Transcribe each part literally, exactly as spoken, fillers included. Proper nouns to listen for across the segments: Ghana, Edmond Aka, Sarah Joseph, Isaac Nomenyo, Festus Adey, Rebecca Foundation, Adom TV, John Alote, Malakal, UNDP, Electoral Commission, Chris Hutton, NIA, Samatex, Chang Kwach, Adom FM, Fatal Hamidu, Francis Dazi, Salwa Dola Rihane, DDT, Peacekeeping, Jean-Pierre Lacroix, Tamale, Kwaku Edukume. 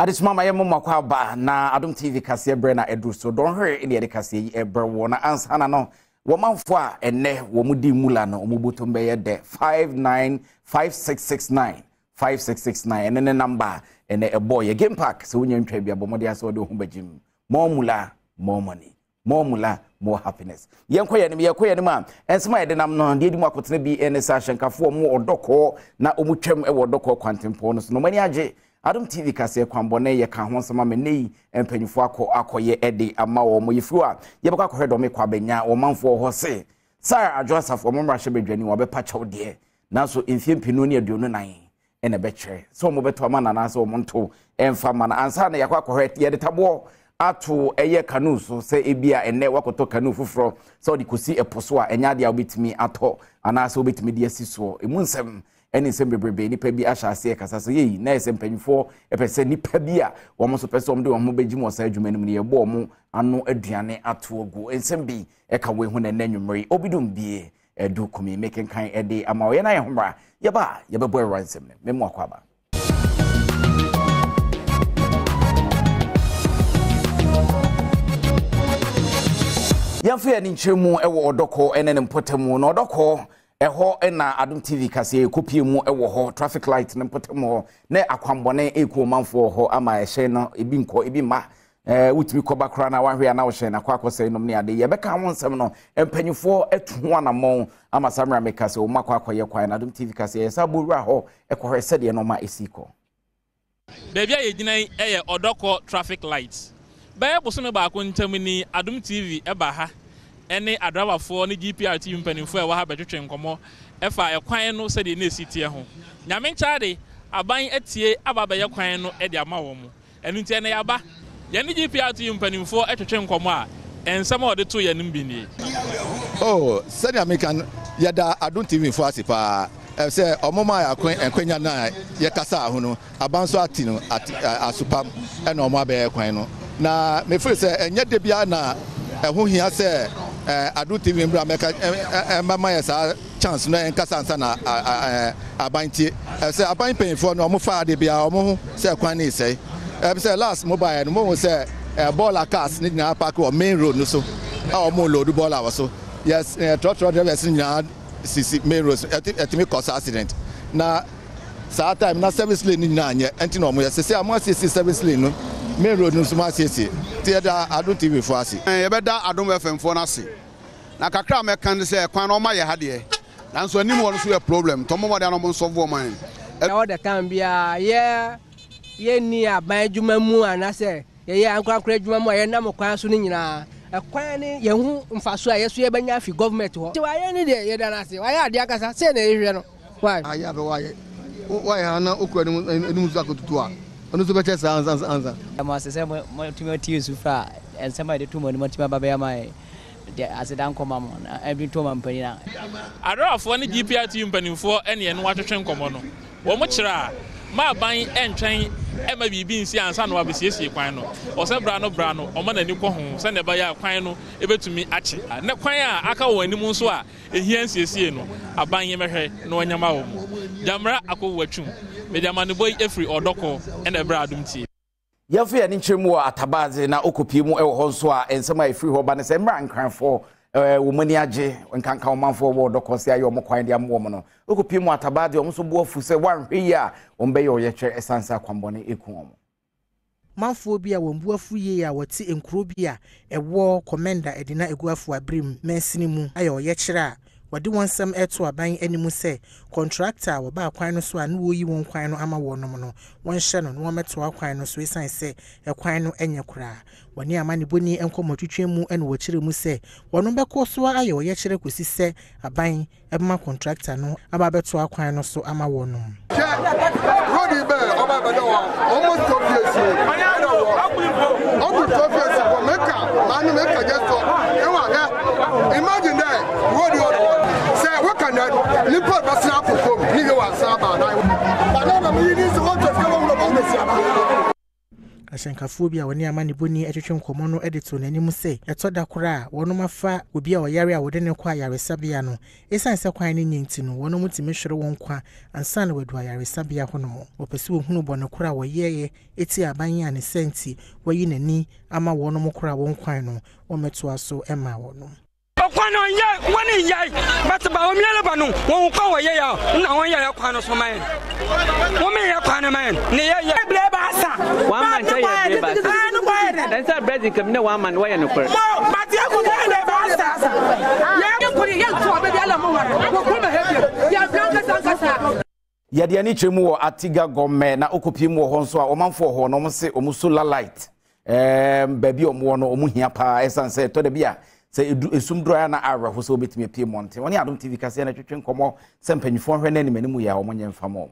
Adis mama ye mumma kwa ba na Adom T V kasiye bre na edu so don hurry in the kasiye ebre wo na ansa na no womanfo a ene wo mudi mula no omuboto mbeye de five nine five six six nine five six six nine ene ne number ene ebo ye game pack so wonya ntwa bia bomode ase wo de ho bajim more mula more money more mula more happiness yenkoye ne yekoye ne ma ensema ye de nam no de di mu akotene bi ene sa hyenkafo mu odoko na omutwem e wodoko kwantempo no so no mani age Adom T V kase kwambone ye ka ho sama me nei empanyufo akọ akọye ede ama wo mo yefua ye baka kọ hedome kwa benya wo manfo ho se sir adjosaf wo mmra hye bedwani wo be pachaw de nanso emfie mpinu ne aduonu nan ene be kire so mo beto ama nana so mo nto emfa mana ansa na yakọ akọ hwet ye de tabo ato eye kanu so se ebia ene wakoto kanu fufro so di kosi eposo a enya de obetimi atọ anasa obetimi de asiso emu nsem Any same baby, any baby, I shall say, Cassassay, nice and painful, a person, Nipabia, one must person do a mobejim or surgeon, a bomb, and no Adriane at two go, and send be a caway when a name, Obidum be a duke, making kind a day, a Mariana Hombra, Yaba, Yababoy ransom, Memoquaba. Yafia Ninchemo, a war doco, and an important moon or doco. Eho ena Adom T V kase ekopie mu ewo ho traffic light ne potemo ho ne akwambone ekuo manfo ho ama ehye no ebi nko ebi ma eh wutimi koba kra na wanhwe na wo hye na kwakwose nom ne ade ye beka ho nsem no empanyufo etu anamon ama samra mekase o makwakwaye kwa na Adom T V kase ye sabuwra ho ekohwe sede no ma esiko bebia ye ginan eye odoko traffic light ba buso no ba ko ntamini Adom T V eba ha Any adrawa for any G P R team penny for what happened to train commo. If I acquire no said in the city home. Namin Chadi, I buy a tea about your quine no at the Amawomo. And in Tianaba, Yanni G P R team penny for at a train comma, and some of the two Yanimbini. Oh, said I make an Yada Adom T V for Asipa. I say, Omoma, and Quenya, Yakasa, Huno, Abanso Atino, Asupam, and Omabe Quino. Now, me first say, and yet the Biana, who he has said. I do T V in Bramaka and Mamma chance and Cassandra are binding. I say, I'm paying for no more far, they be our moon, say, Quani say. I say, last mobile and moon say, a ball a cast, needing a park or main road, no so. Our moon load the ball hour so. Yes, a trot road, a senior main road, at me cause accident. Now, Saturday, not service lane in nine yet, and no more. I say, I must see service lane. Main road no smart city. Theater Adom T V for us. Eh, better Adom F M for us. Na kakra me kan say kwan o ma ye hade. Na so anim won so a problem. Tomo mo da no mo solve man. Na o de kan bia ye ye ni aban adwuma mu ana say ye ye ankwa kra adwuma mu ye na mo kwan so ni nyina. E kwan ni ye hu mfaso a ye so ye banya afi government ho. Ti wa ye ni de ye da na say. Wa ye ade akasa say na ye hwe no. Why? Aya be wa ye. Wa ye ana okwa ni mu zakotutu a. Ono so beche sa ansa ansa. Ama sese mo tumi oti usufa and somebody to mo tumi babaya mai. As a down common, every two months. I draw for any G P R team penny for any and water train commono. Or much ra, my buying and train, and maybe being seen and son will be C C Quino, or Sabrano Brano, or Mana Nuko, send a buyer Quino, ever to me at Naquia, Akao, and Monsua, and he and C C no, a buying him a hair, no one Yamao. Jamra Ako Wachum, Mediamani boy Efri or Doko, and a Bradum tea. Yafia Ninchemua Atabazi na okupimu ewo honswa ensema ifri ho bana sembra nkranfo womaniaje nkanka omanfo wo dokosia yo mokwan dia mo no okupimu atabazi omso buafu se wanhwe ya ombe yo yekye esansa kwambone ekuom manfo bi a wombuafu ye a wote enkro bi a ewo commander edina eguafu abrim mensini mu ayo yekye a wode wonsem eto aban animu se contractor wo ba kwan no so anu wo yi won kwan no ama wo nom no wonhye no no meto akwan no so esan se ekwan no enye kura woni ama ne boni enkomotwetwe mu ene wo kire mu se wono be ko so aye wo ye kire kosi se aban ema contractor no aba beto akwan no so ama wo nom rodi be oba be do almost obvious obu obvious for meka manu meka gesto ewa ga imagine that rodi Nipple was not performed, neither was Saba. I don't know, you need to go to the asankafobi a woni amane boni etwetwe nkomo no edito nanim se etoda kora wono mafa obi a oyare a wode ne kwa yaresabia no esan se kwan ne nyinti no wono mutime hwere won kwa ansa na wadu yaresabia hono opese ohunu bone kora woyeye eti aban ya ne senti woyi nani ama wono mukora won kwan no ometo aso ema wono kwano ye woni ye but ba o miele ba no won kwa ye ya na won ye ya kwano so man won me ya kwano man ne ye ye bleba asa one man tell ye bleba then say bread in come na one man why no kwere but ye go dey bleba asa ye go dey ye to be ala mo wara wo ko me help ye ya blanca sankasa ye de ani chemu wo atiga gomme na okopiem wo ho so a o manfo ho no mo se o mo solar light em ba bi o mo no o mo hia pa esan say to de bia say esum dro ya na ara ho so obetime pie monte woni Adom T V kase na twetwe nkomo sempanyifo hwe na nimanimu ya omonye mfamo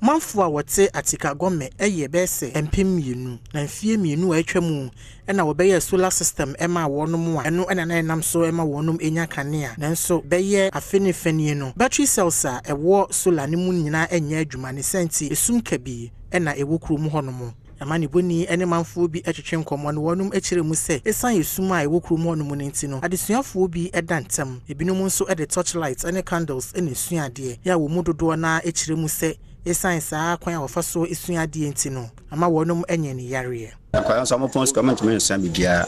manfo a wote atika gome eye be se empem yenu na mfie mienu atwa mu na wobeye solar system ema wonum a eno na na nam so ema wonum enya kanea nanso beye afeni feni no battery cells a ewo solar ne mu nyina enya adwuma ne senti esum kabi na ewokru mu honomo amani boni ene manfo bi etwetwe nkomo no wonum ekyire mu se esan yesuma ewokru mu honomo nti no adesuafo bi eda ntem ebinom nso ede torch lights ene candles ene suade ya wo mudodo na ekyire mu se esan saa kwan a wofa so esuade nti no ama wonum enye ne yare akwa so mo post comment me san bibia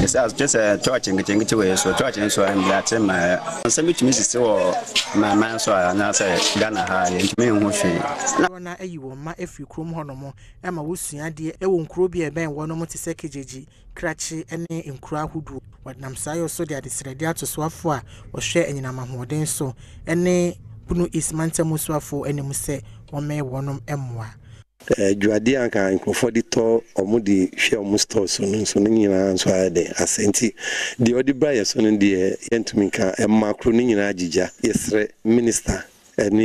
as just a church ngitingi tiwe so church nso am that my summit me sisi wo my man so na say Ghana ha ntime hu hwe na na ayi wo ma afri krom ho no mo e ma wo suade e wo nkro bi e ben wo no mo te sekejeji krachi ene nkro ahodu wadnam sayo so dia de sredi atoso afo a wo hwe enyina mahoden so ene bunu ismanta muswafo ene muse wo me wonum emwa Juadi anka inconforti to omudi share omusto sunu sunu nyina nso ade asenti the odi braye sunu de yentuminka emakro nyina ajija yesre minister ani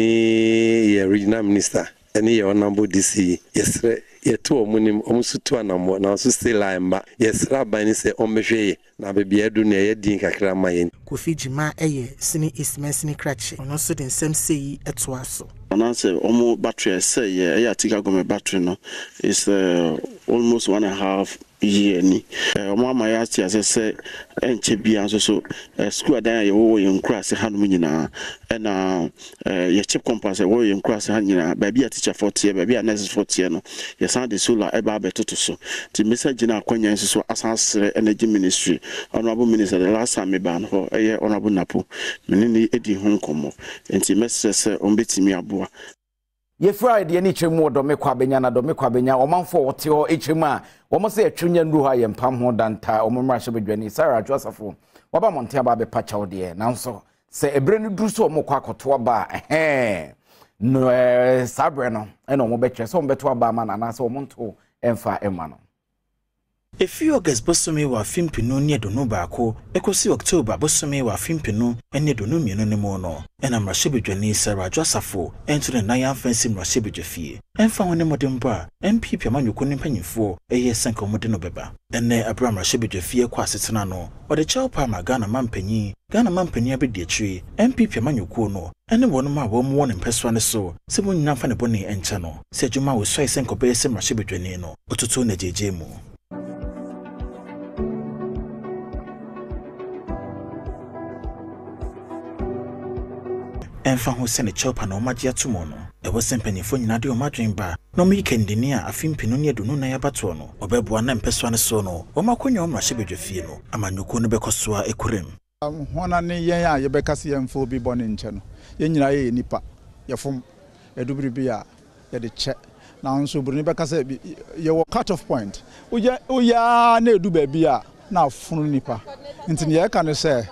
ye regional minister ani ye honorable D C yesre yetu omunim omusutu anamwo na so still aimba yesra bani se omehwe na bebi edu na ye din kakra mayen kofijima eye sini ismensini krachi ono so den same sei eto aso Ananse omo battery say yeah yeah tika go my battery no is uh, almost one and a half year ni omo ma ya ti ase say enche bia nso so school adan ye wo ye nkura se hanu nyina e na ye chip compass wo ye nkura se hanu nyina ba bia teacher forty ba bia nurse forty no ye san de solar e ba betoto so ti message na akwanya nso so asansere energy ministry honorable minister the last time me ban ho e ye honorable napo menene edi ho nkomo enti message say ombetimi abo Ye Friday any chemo do me kwabenya na do me kwabenya omanfo wote o echema omo se atwunya nruha ye mpam ho danta omomra hye bedwani Sarah Josephfo waba monte aba be pacha de nanso se ebre no dru so omo kwakoto aba eh no sabre no eno omo be twese omo beto aba ma na na se omo nto emfa ema no Efi August bosome wa fimpinu ne do no baako ekosi October bosome wa fimpinu ene do no mienu ne mo no ena mrashibedwani Sarah Josephfo ento ne nayan fancy mrashibedwafie enfa woni modemba M P pema nyoko ne panyimfo eye senka omode no beba ene abra mrashibedwafie kwa asetena no ode chew pa ma Ghana mampanyi Ghana mampanyi abedi achi M P pema nyoko no ene wono ma wo mo ne mpeswa ne so se mo nyina fa ne boni enche no se adwuma wo so senka obese mrashibedwani no ototo na jeje mu Enfa ho se ne chopa na omagia tumo no ewo sempenyfo nyina de omadwen ba no mi kendini a afimpinu ne dunu na yabato no obeboa na mpeso ne so no omakonyo omrashe bedwafie no amanyoko no bekosoa ekurem hona ne yen a yebekase yemfo bi bone nche no yenyina ye nipa yefom edubiri bi a ye de che na nso burni bekase bi yewo cut off point uya uya na eduba bi a na funu nipa ntini ye ka ne se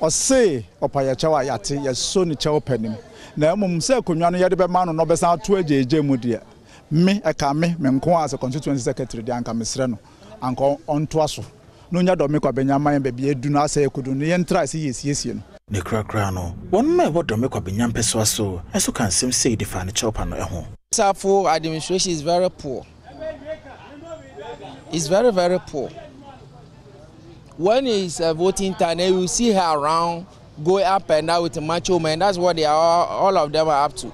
or say, or Payachawa Yati, your son, the chow penny. Now, Mum Secunan Yadabano, no best out to a J. Me, a Kame, Menko as a constituent secretary, the Anka Misreno, Uncle on Twasso. No, you don't make up Benyama and Baby, do not say could only enter as he is, yes, you. Necra Crano, one man would make up Benyam Pesuaso, as you can seem say the furniture panel at home. Safo administration is very poor. It's very, very poor. When it's uh, voting time, you will see her around, going up and down with macho men. That's what they are, all of them are up to.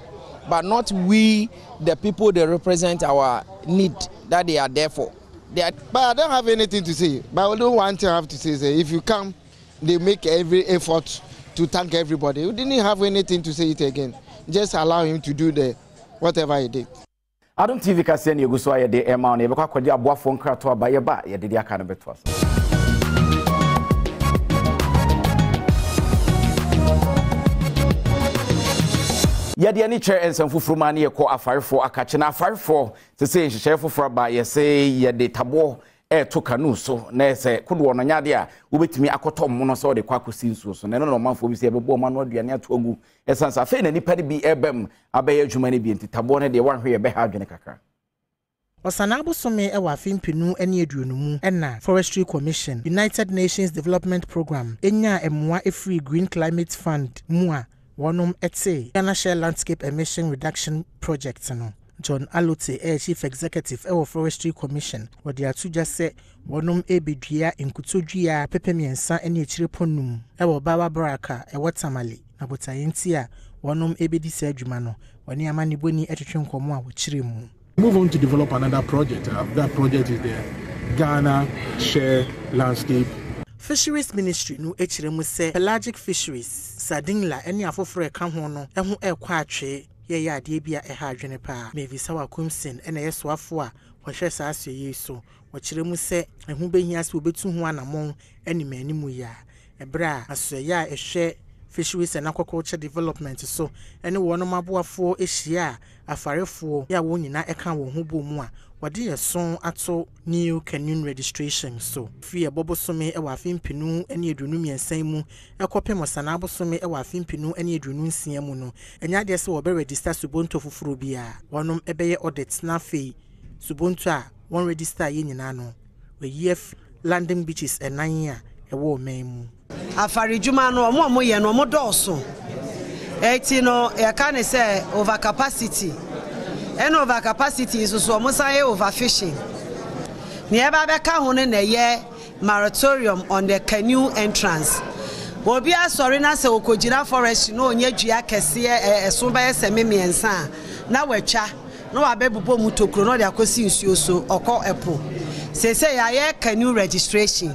but not we, the people they represent our need that they are there for. They are but I don't have anything to say. But I don't want to have to say, say if you come, they make every effort to thank everybody. We didn't have anything to say it again. Just allow him to do the whatever he did. Adom T V kase ne eguso aye de ema on yebekwa kwadi aboafo nkrato aba yeba ye de aka no beto asa. Yadi ani chair and some fufruma ne yekọ afarefo akache na afarefo sese nhihehefo fraba yese ye de tabo e to kanu so na ese kodo no nyade a wobetimi akoto mo no so de kwakosi nsuo so na no no manfo bi se bebo ma no aduane atoagu esansa fe na nipa de bi ebem abaye adwuma ne bi enti tabo ne de wanhwe ye be ha adwene kakra. Osanabusome ewa fimpinu eni eduonumu ena Forestry Commission United Nations Development Program enya emwa efree Green Climate Fund mua Wanum etse Ghana Share Landscape Emission Reduction Project no. John Alote, eh, Chief Executive of eh, Forestry Commission, what they are to just say, Wanum Ebidria in Kutujia, Pepemiensa, and Ytriponum, Ewa Baba Braka, Ewa Tamale, Nabotayentia, Wanum Ebidi Sedjumano, when Yamani Boni Etrium Komwa, which Rimu. Move on to develop another project. Uh, that project is the Ghana Share Landscape. Fisheries Ministry no echiremu se pelagic fisheries sardine la eni afofre ka ho no ehu ekwa atwe ye ya ade bia e ha adwene pa mevi sawa kumsin ene yesoafo a wohwe saa so yi so wochiremu se ehu behia se obetu ho anamon eni manimu ya ebra aso ya ehwe fisheries and aquaculture development so ene wono maboafo ehia afarefo ya wonyina eka wo ho bomu a wadi yeson ato new canyon registration so free abobosome ewa fimpinu ene edunum yensan mu ekopem osana abosome ewa fimpinu ene edunum nsia mu no enya de se wo be register subonto foforo bia wonom ebeye audit na fei subonto a won register ye nyina no we yef landing beaches enan a ewo men mu afari juma no omo omo ye no omo doso eti no e ka ne se over capacity. And over capacity is also almost overfishing. Nearby Kahun a year moratorium on the canoe entrance. Will be a sorina so Kojina forest, you know, near Gia Cassia, a sober semi and son. Now we're cha, no abebubo mutokrono, their cousins you so or call a po. Say, say, I hear canoe registration,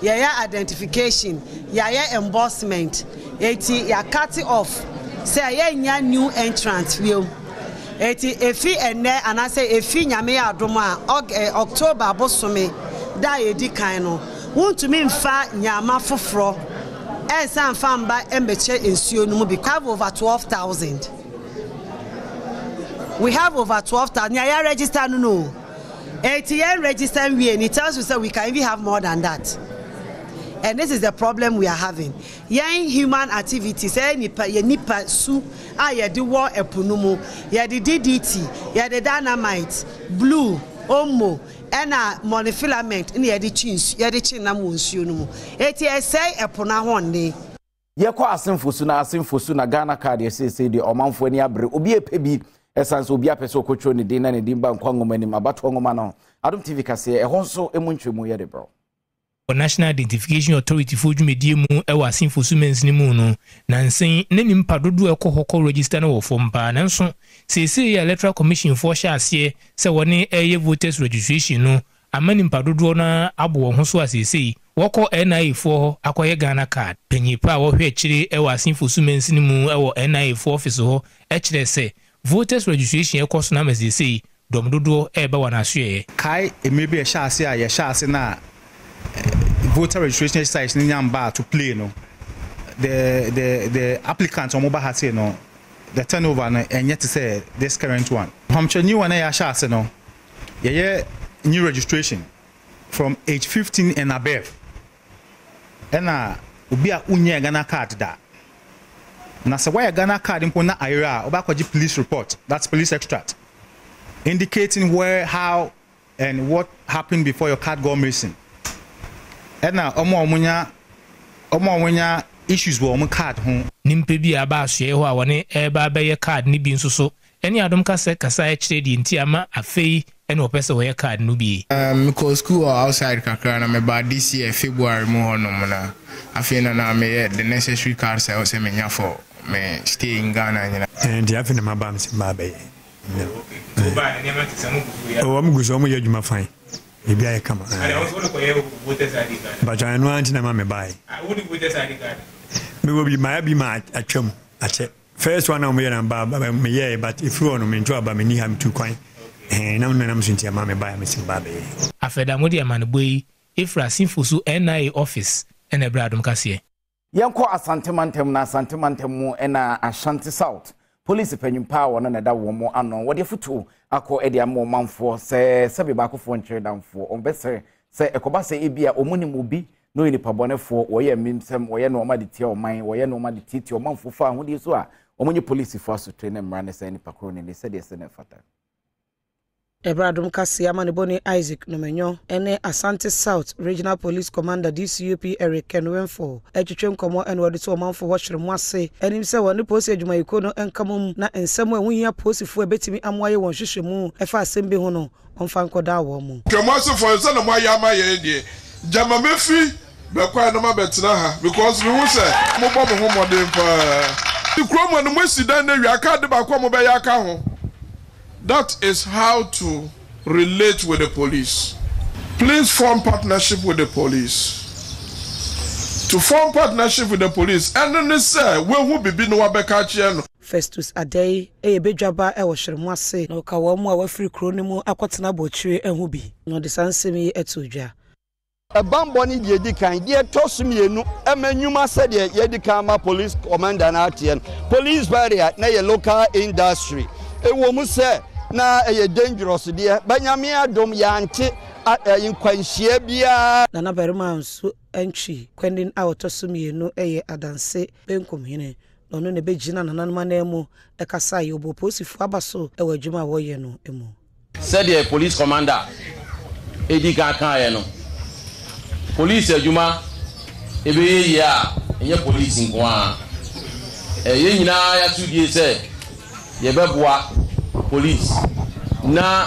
yaya identification, yaya embossment, eighty, ya cut it off. Say, I new entrance view. Eti efi ene anase efi nyame adoma October bosome da edi kan no wontumi mfa nyama foforo e san fa mba embeche ensuo no bi have over twelve thousand. We have over twelve thousand ya register no no eighty register we and it tells us that we can even have more than that. And this is the problem we are having. Young human activities, any nipa su, aye the war epunumu, yeah the D D T, yeah the dynamite, blue, omo, and a monofilament, and yeah the chins, yeah the chinamus, you know. It is say epona one day. Yako asim fusuna, asim fusuna, Ghana card, yes, say the Omanfonia bre, obi pebi, essence obi a peso cochoni, dinner, and dimba, and quangoman, about quangomano. Adom T V kase, a honso, a munchumu yadebro. National Identification Authority foju medie mu e wa sinfo sumens ni mu no nansen ne nimpa dodo e kohoko register na wo form pa nanso sese Electoral Commission for share ase se woni eye voters registration no amani mpa dodo na abo wo ho so asese woko N I A for akoye Ghana card penyipa wo hwe chiri e wa sinfo sumens ni mu e wo N I A for office ho e chire se voters registration e koso na mesese dom dodo e ba wana hwe kai emebi e share ase a ye share ase na voter registration sites in Yamba to play no the the the applicants on mobile has no the turnover and yet to say this current one Hamcha new one I no yeah new registration from age fifteen and above and uh be a unya Ghana card da na say why Ghana card in na area obakoji police report that's police extract indicating where how and what happened before your card got missing. And now, Omo Munya, Omo Munya issues were on card home. Nimpebi Abashi, who are one air card, Nibin so. Any Adam Cassa, Casai, Chedi, and Tiama, a fee, and Opessa wear card, Nubi. Um, because school or outside Kakran, I'm about this year, February, more no mana. I feel that I may the necessary cards I was aiming for me stay in Ghana, you know. And you have to remember I'm Zimbabwe. No. Oh, I'm going to go to my fine. Maybe I come. But I want to know my buy. I wouldn't put this idea. Me will be my be my at chum. First one I'm here and Baba me yeah, but if you want me to Baba me need him two coin. And now I'm since your mammy buy me Zimbabwe. After that, Modi man boy, if Rasim Fusu N I A office and a Bradum Cassie. Yanko Asante Mantem na Asante Mantem and Ashanti South. Police penny power and another one more unknown. What if two are called Edia more man for say Sabibako for and trade down for on better say a cobase ebia or money will be no in the pabone for or ye mimsem or ye normal detail or mine or ye normal detail or man for fun. What do you saw? Or when your police force to train them runners and pacron they said yes and a fatter. Ebradum Cassia Maniboni Isaac Nomenyo, N A Asante South Regional Police Commander D C U P Eric Kenwenfo, Echichem Komo and Wadiso Mount for Washroom Wase, and himself on the postage my Kono and Kamum, not in somewhere when you are posted for a betting me and why you want Shishimu, if I send Behono, on Fanko Dawamu. Kamasa for son of my Yama Yende, Jama Mephi, Bakwa Nama Betnaha, because we will say, Mobile Homo Dempa. The Chrome and the Messi done there, I can't about Komobayaka. That is how to relate with the police. Please form partnership with the police. To form partnership with the police, and then they say, "Well, who be no abekachiano?" Festus Adey, a bejaba, a washermase, no kawamu, a free cronimo, a quatna botri, and hubi, no the sansemi etuja. A bamboni yedikan, ye toss me, a menuma said yedikama police commander and artian, police barrier, nay a local industry. A woman said, "Now a dangerous dear, Banyamia Dom Yanti at a inquenchia. Nana Berman, so entry, quending out to sumi no air adanse, Benkum Hine, no no Beijing and Nanmanemo, a Casai, Obo Posi Fabaso, a Wajuma Wayeno, Emo. Said the police commander, Edi Gakayano. Police, a Juma, a ya, a ya police in Guan. A Yina, two years said. Yebebwa police na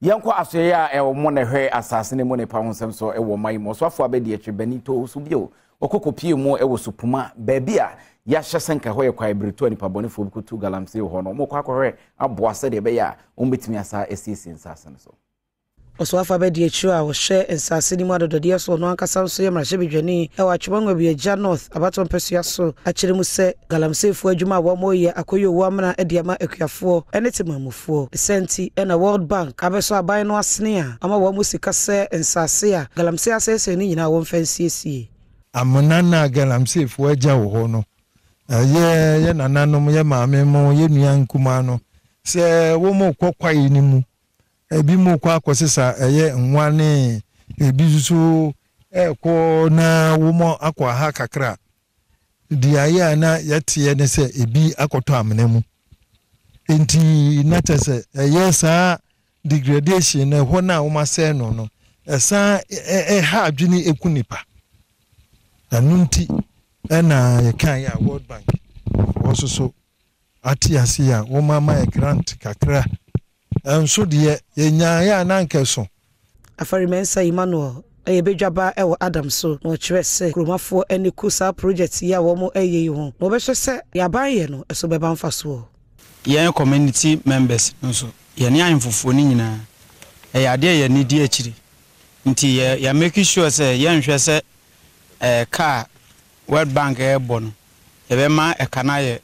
yanko asoya e wo mona hwe asase ne mona pa honsem so e wo mai mo so afo abedi e twebani to so bio okokopie mu e wo supuma ba bia ya hyesenka hwe kwa ibreto ani pabone fo bi to galamse ho no mo kwa hwe aboa se de be ya ombetimi asa esisi nsase ne so oso afo abedi e twa wo hye nsase ni mu adododie so no anka sam so ye mrahye bedwani e wa twemwa bi agya north abaton pesua so akyere mu se galamse fo adwuma wo moye akoyo wo amna e de ma akuafo ene temamufo senti ena world bank abeso aban no asene a ama wo mu sika se nsase a galamse asese ni nyina wo mfansiesie amna na galamse fo agya wo ho no ye ye nananom ye maame mo ye nuan kuma no se wo mo kwakwae ni mu ebi mu kwa akosisa eye nwane ebi zuzu eko na womo akwa ha kakra di aya na yete ne se ebi akoto amene mu enti natese eye sa degradation na ho na woma se no no esa e ha adwini eku nipa nanunti na yekan ya World Bank wososo ati ase ya woma ma grant kakra and so dear, ye nya and uncle. A ferryman say Emmanuel, a bejaba, our Adam so, no chess, Gruma for any Kusa projects, ya womo a ye won. No better say, ya bayano, a suburban fastwall. Yan community members, and so, ya nyan for phonina. A idea ye need dear chili. Until ya making sure, say, yan chess, a car, World Bank airborne, a bema, a canaille.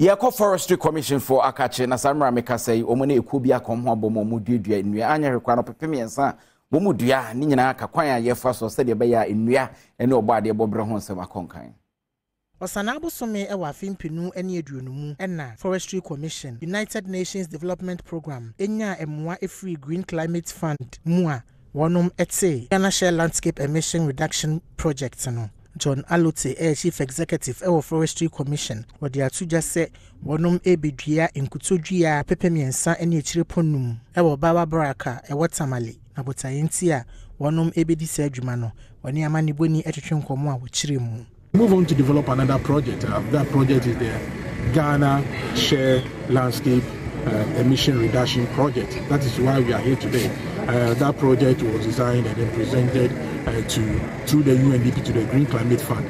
Yako Forestry Commission for Akache na Samra Meka say omone ekubia kom ho bomo mududua enua anya rekwa no pepemi ensa bomudua ni nyina aka kwan ayefa so se de be ya enua ene obade bobre ho nsem akonkan Osanabu Sume ewa fimpinu eni eduonumu ena Forestry Commission United Nations Development Program enya emwa efree Green Climate Fund mua wonom etse Ghana Share Landscape Emission Reduction Project no John Alote, Air Chief Executive, Air Forestry Commission, where they are to just say, Wonum Ebidria, in Kutujia, Pepemi and San and Ytriponum, Ewa Baba Baraka, Ewa Tamale, Nabotaientia, Wonum Ebidi Sergimano, when Yamani Boni Etchum Koma, which Rimu. Move on to develop another project. Uh, that project is the Ghana Share Landscape uh, Emission Reduction Project. That is why we are here today. Uh, that project was designed and then presented uh, to through the U N D P to the Green Climate Fund,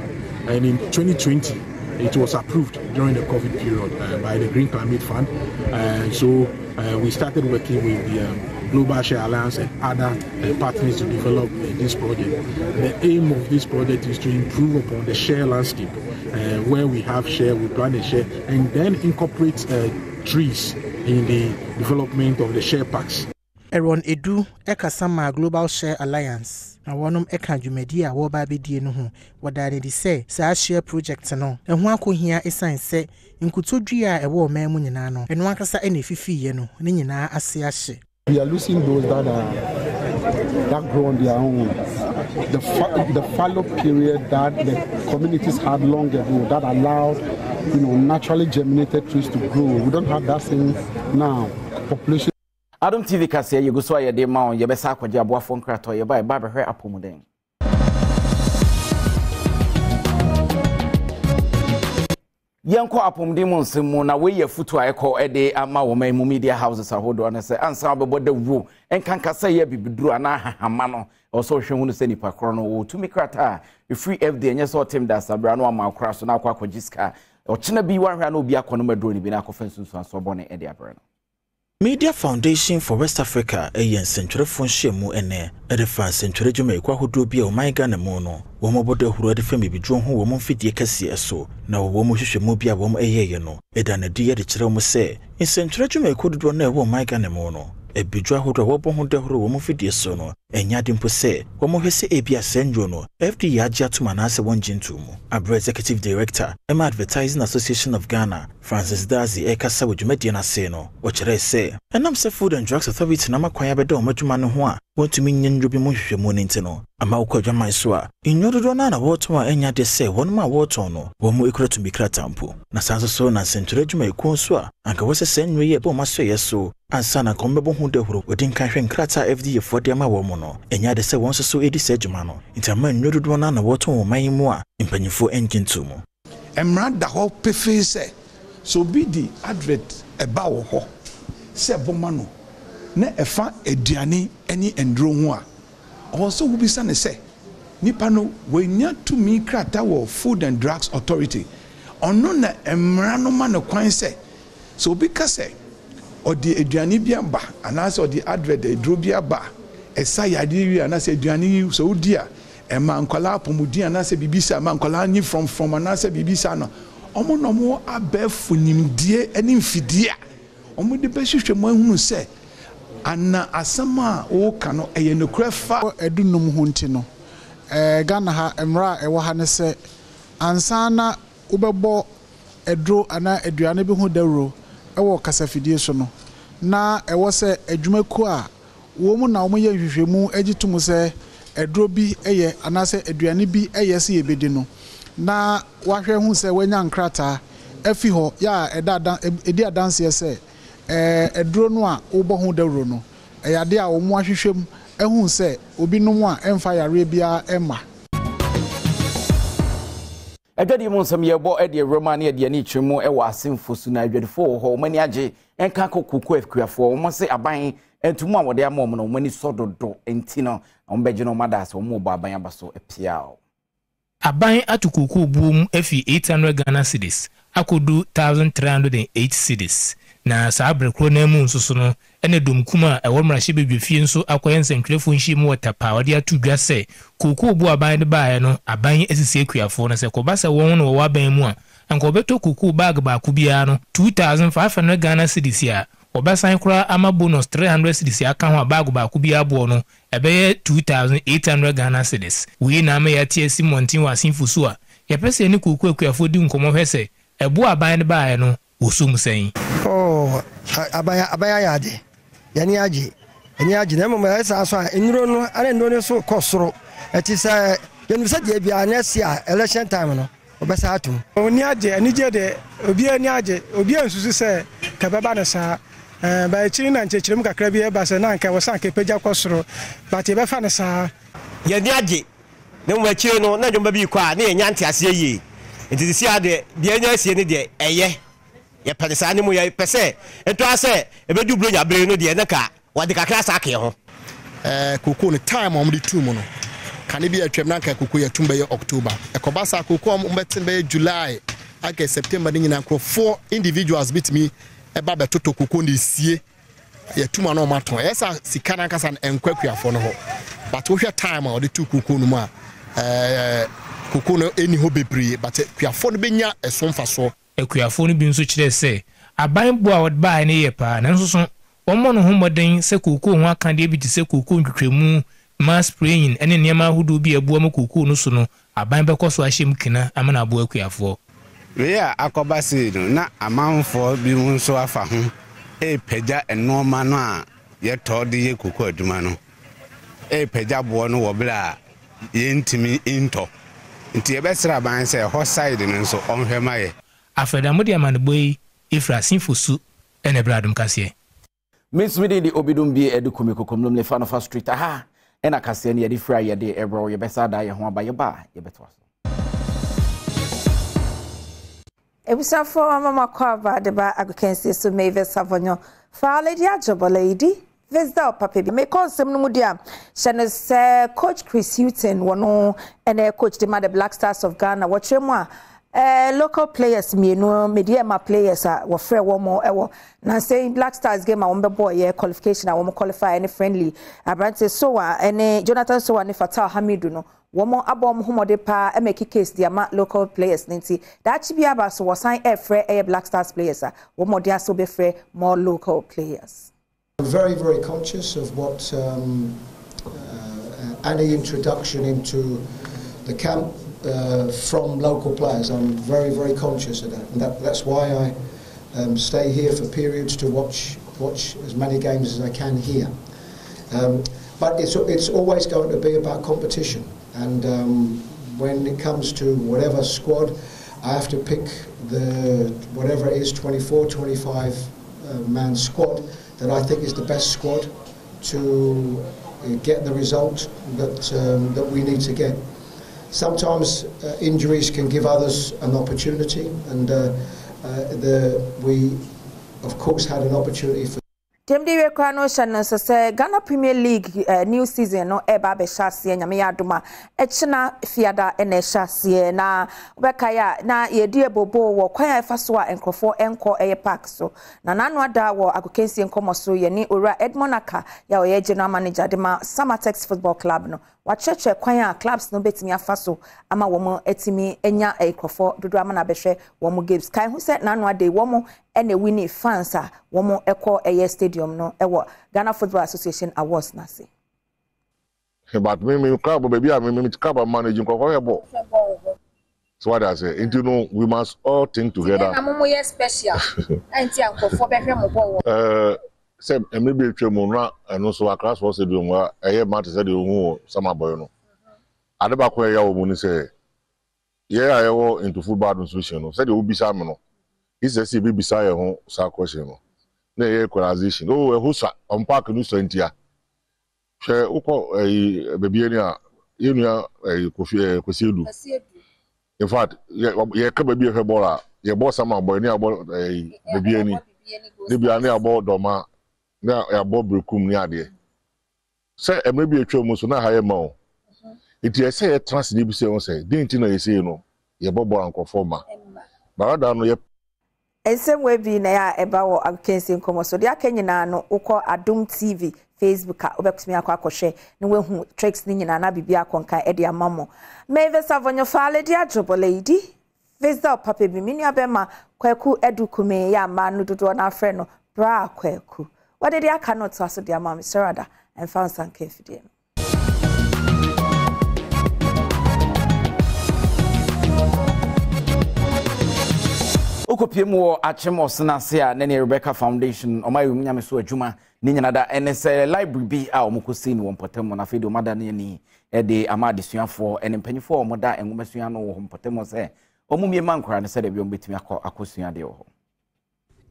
and in twenty twenty It was approved during the COVID period uh, by the Green Climate Fund, and so uh, we started working with the um, Global Share Alliance and other uh, partners to develop uh, this project. The aim of this project is to improve upon the share landscape. Uh, where we have share, we plan a share, and then incorporate uh, trees in the development of the share parks. Eron Edu, Eka Sama Global Share Alliance. Na wanum Eka Jumedia, Wababi Dienuhu, Wadadi say, Sa Share Project no. And one could hear a sign say, Inkutudria, a war memunano, and one cassa any fifi yeno, Nina Asiashi. We are losing those that are that grow on their own. The, fa the fallow period that the communities had long ago that allowed, you know, naturally germinated trees to grow. We don't have that thing now. Population. Adom T V kase ye guswa ye de maon ye besa akwaje aboafo nkrato ye ba ba hwe apomuden. Yanko apomuden mo nsemu na we ye futu ayekọ e de ama woman mu media houses ahodo na se ansa obebo de wo enkanka se ye bibidru ana hahama no oso hwe hunu se nipa kro no wo tumi krata e free fd enye so tem da sabra no ama akra so na akwa akwaji ska o china bi wanhwa na obi akọ no madro ni bi na akọfa nsunsu anso bone e de abere no. Media Foundation for West Africa ayen central function mu ene reference central juma ikwa hodo bia o man Ghana mu no wo mo bodo huru de fami bidwo ho wo mo fidie kase eso na wo mo hwehwe mu bia wo mo eyeye no edanade ye de kire mu se in central juma ikodo na wo man Ghana mu no ebidwo hodo wo bo ho de huru wo mo fidie so no enya de mpo se wo mo hwese ebia senjo no F D ya gya tuma na se wonjintu mu Abra Executive Director Emma Advertising Association of Ghana Francis Dazi ekasa wo juma de na se no wo kire se and I'm Food and Drugs Authority na makwaya bedo majumanu ho a wotumi nyenjo bi mo hwehwemu ne ntino ama ukwadwaman so a inyododo na na woto a enya de se wonuma woto no wo mu ikura tumi kratampo na sanso so na senture djuma ikon so a anka wose senwe ye bo maso ye so ansa na kombebo hu de horo odin kan hwen krata F D for de ma wo mu no enya de se wonso so edi se djuma no ntama nyododo na na woto wo manyimu a impanyifo engine to mu emrada ho pefe se so bi di advert eba wo ho se bomano ne efa ediani any endro ho a also will be sane se nipa no we nya to me krata wo Food and Drugs Authority ono na emra no ma no kwan se so bi ka se odi ediani bia ba ana se odi advert edro bia ba esa yade wi ana se ediani so odi a ema nkola apomudi ana se bibisa ma nkola anyi from from ana se bibisa no omo no mo abefunimdie ani mfidia omo de bɛhwehwɛm ahunu sɛ ana asama wo ka no ɛyɛ nokrefa edunum ho nti no eh Ghana ha emra ɛwɔ ha ne sɛ ansa na wobɛbɔ edro ana eduane bi ho dawro ɛwɔ kasafidie so no na ɛwɔ sɛ adwumaku a wo mu na wo yɛ hwehwɛmu agyitum sɛ edro bi ɛyɛ ana sɛ eduane bi ɛyɛ sɛ yɛbedi no na wahwɛ hu sɛ wanya nkrata afi hɔ ya ɛda ɛdi adanse sɛ eh edro no a wobɔ ho dawro no eh ade a wo mu ahwehwem ehun se obi no mu a emfa yare bia ema adwadi mu nsam ye bɔ ade romani ade ani twemu e wa asemfo su na adwadefo ho mani agye enka kokoko afkuafo wo se aban entumu a wode ama no mani sododo enti no ombegye no madas wo mu ba aban abaso epiao aban atukoko buom afi eight hundred Ghana cedis akodu one thousand three hundred eight cedis na sabrekro na mu nsusu no ene domkuma ewo mrahye bebefie nso akoyen senkrefo nhyimu watapa wade atudwa se kokoo bu aban de baaye no aban esisi akuafo no se kobasa won no wo aban mu a anka obeto kokoo bag ba kubia no two thousand five hundred Ghana cedis ya obasan kura ama bonus three hundred cedis aka ho bag ba kubia abo no ebeye two thousand eight hundred Ghana cedis we na me ya tiesi montin wasinfo so a yepese ne kokoo akuafo di nkomo hwese ebu aban de baaye no osum sen. Oh, abaya abaya yaje. Yani yaje. Yani yaje na mama esa aso a enro no ara ndo ne so kosoro. Eti sa yani sa de bia na sia election time no. Obesa atum. Oni yaje ani je de obi ani yaje, obi ansusu se ka baba na sa eh ba chiri na nchechiri mu kakra bi e ba se na nka wosa nka peja kosoro. But e be fa na sa yani yaje. Na mama chiri no na jomba bi kwa na enya ntiase yi. Enti si ade bia nya sie ne de eye. Ye pese animu ye pese eto ase ebedu bro nya bere no de ne ka wode kakra sa ke ho eh kuku ni time om de tumu no kan bi atwem na ka kuku ye tumba ye October e ko basa kuku om betin be July I guess September nina kro four individuals beat me eba be toto kokondi sie ye tuma no maton yesa sika na kasa enkwakuafo no ho but wo hwe time a odi tu kokonu ma eh kokono eni ho bebre but kuafo no benya esomfa so ekuafo no bi nso kire se aban bo a wod ba ne ye pa na nso so omo no ho moden se kokonu ho aka de bi ti se kokonu twetwemu mass spraying ene niam ahodo bi abuo mo kokonu so no aban be koso ahyem kina amana abuo ekuafo we are akobasi no na amanfo bi nso afa ho e peja enoma no a ye tode ye kokonu aduma no e peja bo no wo bra ye ntimi into nti ebesra ban se ho side no so onhwema ye afeda mudi amanboyi ifrasinfosu ene bradum kase miss me di obidum bi edukumi kokomlum le fanofa street aha ena kase ne ye di fra ye de ebro ye besa da ye ho aba ye ba ye betwaso ebusa fo mama kwaba de ba agukense so meve savonyo fa lady ajobo lady Vesda papi me konsem no mudia shene se coach Chris Hutton wono ene coach the mother Black Stars of Ghana watchemwa eh local players me no media ma players a wo frɛ wo mo ewo na saying Black Stars game a wo mbɔ ye qualification a wo qualify any friendly abrante soa ene Jonathan soa ne Fatal Hamidu no wo mo abom homode pa emeki case dia ma local players nti dachi bi aba so wo sign e frɛ e Black Stars players a wo mo dia so be frɛ more local players. I'm very, very conscious of what um, uh, any introduction into the camp uh, from local players. I'm very, very conscious of that, and that, that's why I um, stay here for periods to watch watch as many games as I can here. Um, but it's it's always going to be about competition, and um, when it comes to whatever squad, I have to pick the whatever it is twenty-four, twenty-five uh, man squad that I think is the best squad to get the result that, um, that we need to get. Sometimes uh, injuries can give others an opportunity, and uh, uh, the, we of course had an opportunity for Temde Kwano Shannon say Ghana Premier League uh, new season no eba be shase nyame yadoma e china fiada ene shase na wekaya na yedie bobo wo kwaya fasoa enkrofo enko eye park so na nanu ada wo agokensi enkomo so ye ni ora Edmond Aka ya oye general manager de ma Samatex Football Club no wa cheche kwaya clubs no betimi afaso ama wo mo etimi enya enkrofo dodo ama na behwe wo mo games kai hu se nanu ada wo mo ene winnie fans a wo mo ekọ eye stadium no ewo Ghana Football Association awards na se but me me club baby am me club managing ko ball. So what I say into no we must all think together na mo yes special anti am ko for be hwe mo ball eh say me be twa mo na eno so across for stadium wa eye match say de ohun some aboy no adeba ko ya wo mo ni say yeah I wo into football association no say de obi sam no is say be beside ho sa question no na ye equalization oh ehusa on park no sentia hwe uko eh bebie ni a enua eh kofi kosiedu in fact ye ka bebie hwe bola ye boss am aboy ni aboy bebie ni bebie ni aboy doma na ya bob brekum ni ade say emre bi etwa mu so na haye ma o iti say ye trans ni bi say won say dey nti na ye say no ye bobo anko forma barada no ye Ensem webi na ya eba wo akensi nkomo so dia kenyina no ukọ Adom T V Facebook a obekutumi akọ akọhwe ne wehu tricks ni nyina na bibia konka e dia mammo Meve Savonyo Fale dia jobo lady Visa papa bi minu abema Kwaku Edukume ya ma no dodo na afre no bra Kwaku wode dia ka no to aso dia mam Serada and found some kefdie Okopimo achemo sna sea na Rebecca Foundation omayum nyame so adwuma ni nyanada ene se library bi a omukosi ni wonpotemo na fedo mada na ni e de amadesuafo ene mpanyifo omoda enwomesua no wo hompotemo se omumie mankora ne se de bi ombetimi akosua de wo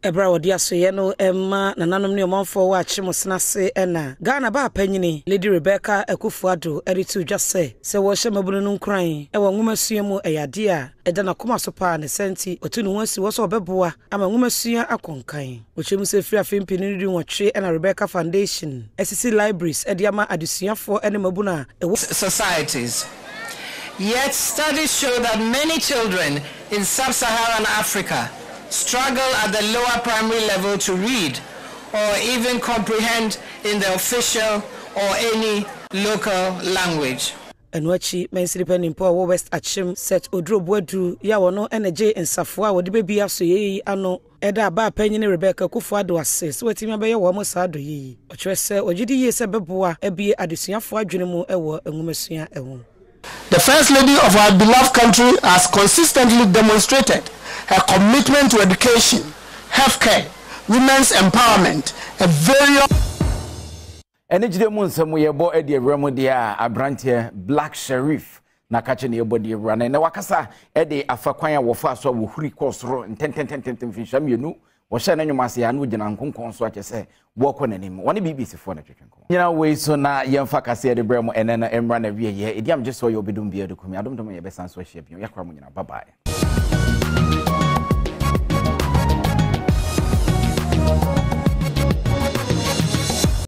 Ebra wodi asoye no emma nananom ne omamfo wa achemo sna se ena Ghana ba panyini Lady Rebecca Ekufuado eritu dwase se wo hemabunu nkran e wo nwomesua mu eyade a Eda na kuma sopa ne senti otunu wansi woso obeboa ama nwomesua akonkan ochemu se fria fimpini ndi nwotwe na Rebecca Foundation S C C libraries ediama adusuafo ene mabuna societies Yet studies show that many children in sub-Saharan Africa struggle at the lower primary level to read or even comprehend in the official or any local language. Enwachi mensiripen impo wo West Achim set odrobwadu ya wono energy nsafua wo de bebia so yeyi ano eda aba panyine Rebecca Kufuado ase so wetimi abaye wo mo saado yeyi okyerese ogidi ye se beboa abie adesuafo adwene mu ewo enwumasua ewo. The First Lady of our beloved country has consistently demonstrated her commitment to education, healthcare, women's empowerment, a very Energy Monsamu Yabo Eddie Ramodia, Abrantia, Black Sheriff, Nakachin Yabody Rana, Nawakasa, Eddie Afaquia Wafaso, Huri Cosro, and ten ten ten ten ten Fisham, you knew, was Shannon Masian, which an uncle consort, I say, walk on him. One of the B B C for the chicken. You know, we so now young Facasia de Bremo and Emran every year. Idiam just so you'll be doing beer to come. I don't know your best answer. Bye bye.